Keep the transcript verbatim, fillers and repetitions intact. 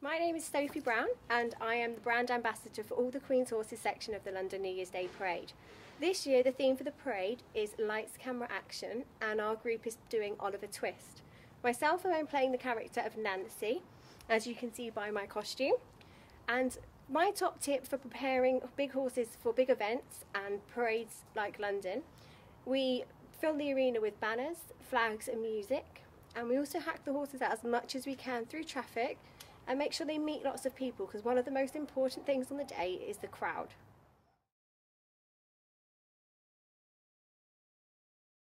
My name is Sophie Brown and I am the brand ambassador for All The Queen's Horses section of the London New Year's Day Parade. This year the theme for the parade is Lights, Camera, Action, and our group is doing Oliver Twist. Myself, I am playing the character of Nancy, as you can see by my costume, and my top tip for preparing big horses for big events and parades like London: we fill the arena with banners, flags and music, and we also hack the horses out as much as we can through traffic and make sure they meet lots of people, because one of the most important things on the day is the crowd.